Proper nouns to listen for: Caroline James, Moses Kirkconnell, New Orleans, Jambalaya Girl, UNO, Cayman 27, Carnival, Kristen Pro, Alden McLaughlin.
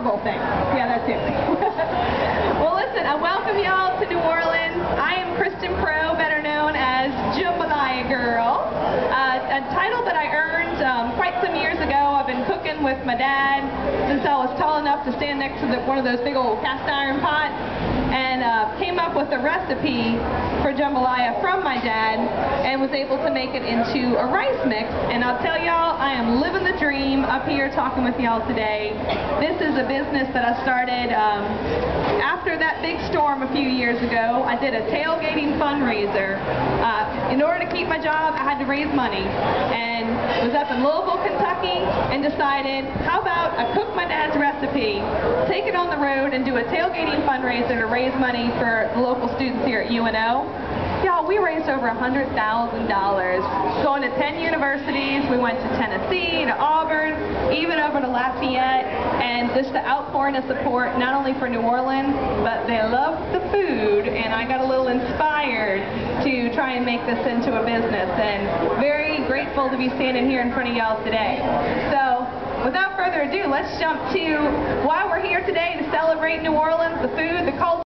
Super Bowl thing. Yeah, that too. Well, listen, I welcome y'all to New Orleans. I am Kristen Pro, better known as Jambalaya Girl, a title that I earned quite some years ago. I've been cooking with my dad since I was tall enough to stand next to one of those big old cast iron pots, and came up with a recipe for jambalaya from my dad and was able to make it into a rice mix. And I'll tell y'all, I am living the dream up here talking with y'all today. This is a business that I started after that big storm a few years ago. I did a tailgating fundraiser. In order to keep my job, I had to raise money, and was up in Louisville, Kentucky, and decided, how about I cook my dad's recipe, take it on the road, and do a tailgating fundraiser to raise money for the local students here at UNO. Y'all, we raised over $100,000, going to 10 universities. We went to Tennessee, to Auburn, even over to Lafayette, and just the outpouring of support, not only for New Orleans, but they loved the food, and I got a little inspired to try and make this into a business, and very grateful to be standing here in front of y'all today. So, without further ado, let's jump to why we're here today to celebrate New Orleans, the food, the culture.